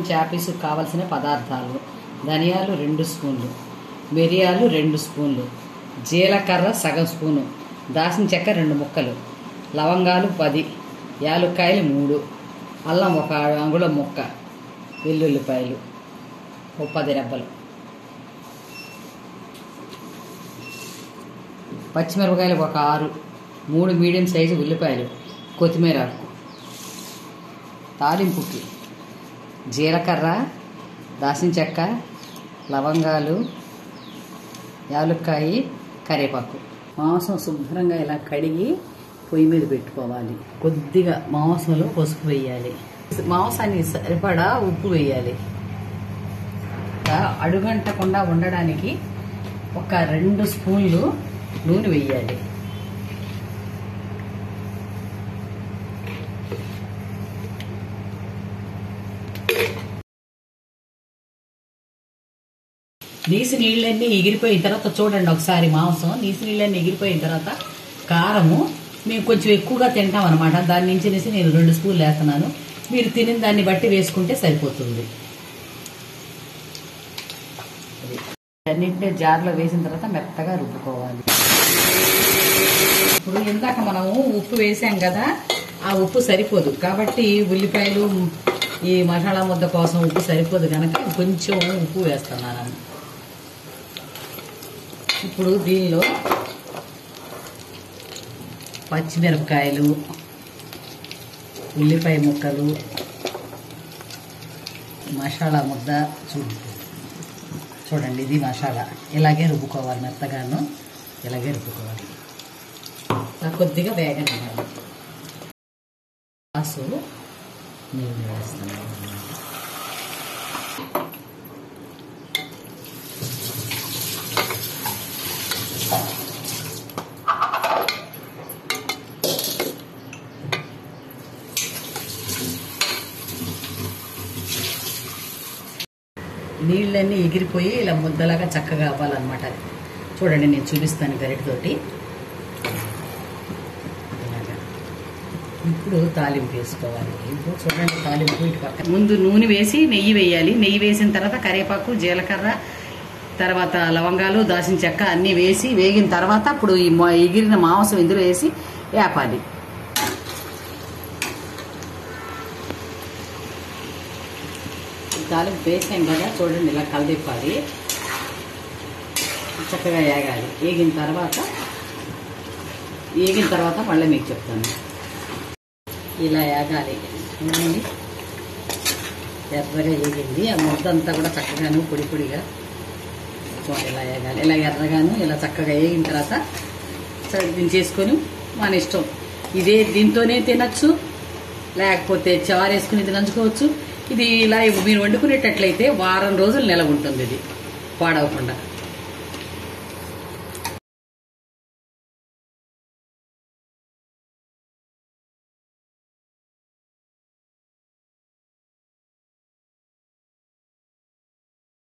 Mutton చాపీస్ కావాల్సిన పదార్థాలు ధనియాలు 2 స్పూన్లు మిరియాలు 2 స్పూన్లు జీలకర్ర సగం స్పూను దాల్చిన చెక్క 2 ముక్కలు లవంగాలు 10 యాలుక్కాయలు 3 అల్లం 1 అంగుళం ముక్క వెల్లుల్లిపాయలు 10 రెబ్బలు పచ్చిమిరపకాయలు 6 3 మీడియం సైజు ఉల్లిపాయలు కొత్తిమీర తాలింపుకి జీలకర్ర దాల్చిన చెక్క లవంగాలు యాలుక్కాయ కరివేపాకు మాంసం శుభ్రంగా ఇలా కడిగి పొయ్యి మీద పెట్టుకోవాలి కొద్దిగా మాంసంలో పసుపు వేయాలి మాంసానికి సరిపడా ఉప్పు వేయాలి అడుగంటకుండా ఉండడానికి 2 స్పూన్లు నూనె వేయాలి నీసి నీళ్ళన్నీ ఎగిరిపోయిన తర్వాత చూడండి ఒకసారి మాంసం నీసి నీళ్ళన్నీ ఎగిరిపోయిన తర్వాత కారము మేము కొంచెం ఎక్కువగా తింటాం అనమాట దాని నుంచి నేను 2 స్పూన్లు వేస్తున్నాను మీరు తినిన దాన్ని బట్టి వేసుకుంటే సరిపోతుంది అన్నింటినీ జార్లో వేసిన తర్వాత మెత్తగా రుబ్బుకోవాలి ఇప్పుడు ఇందాక మనము ఉప్పు వేసాం కదా ఆ ఉప్పు సరిపోదు కాబట్టి ఉల్లిపాయలు ఈ మసాలా ముద్ద కోసం ఉప్పు సరిపోదు కనుక కొంచెం ఉప్పు వేస్తున్నాను ఇప్పుడు దీనిలో పచ్చిమిరపకాయలు ఉల్లిపాయ ముక్కలు మసాలా ముద్ద చూడండి ఇది మసాలా ఇలాగే రుబ్బుకోవాలి మెత్తగాను ఇలాగే రుబ్బుకోవాలి కొద్దిగా వేగండి కాసు నీళ్ళు వేస్తాను నీళ్ళన్నీ ఎగిరిపోయి ఇలా ముద్దలాగా చక్కగా అవ్వాలన్నమాట చూడండి నేను చూపిస్తాను గరిటతోటి ఇప్పుడు తాలింపు వేసుకోవాలి ఇప్పుడు చూడండి తాలింపు ఇటు పక్కన ముందు నూనె వేసి నెయ్యి వేయాలి నెయ్యి వేసిన తర్వాత కరివేపాకు జీలకర్ర తర్వాత లవంగాలు దాల్చిన చెక్క అన్నీ వేసి వేగిన తర్వాత ఇప్పుడు ఈ ఎగిరిన మాంసం ఇందులో వేసి వేపాలి తాలింపు వేసాం కదా చూడండి ఇలా కలదిప్పాలి చక్కగా వేగాలి వేగిన తర్వాత మళ్ళీ మీకు చెప్తాను ఇలా వేగాలి చూడండి ఎర్రగా వేగింది ఆ ముద్ద అంతా కూడా చక్కగాను పొడి పొడిగా చూడండి ఇలా వేగాలి ఇలా ఎర్రగాను ఇలా చక్కగా వేగిన తర్వాత దీన్ని చేసుకొని మన ఇష్టం ఇదే దీంతోనే తినచ్చు లేకపోతే చారేసుకుని తినంచుకోవచ్చు ఇది ఇలా మీరు వండుకునేటట్లయితే వారం రోజులు నిలవ ఉంటుంది ఇది పాడవకుండా.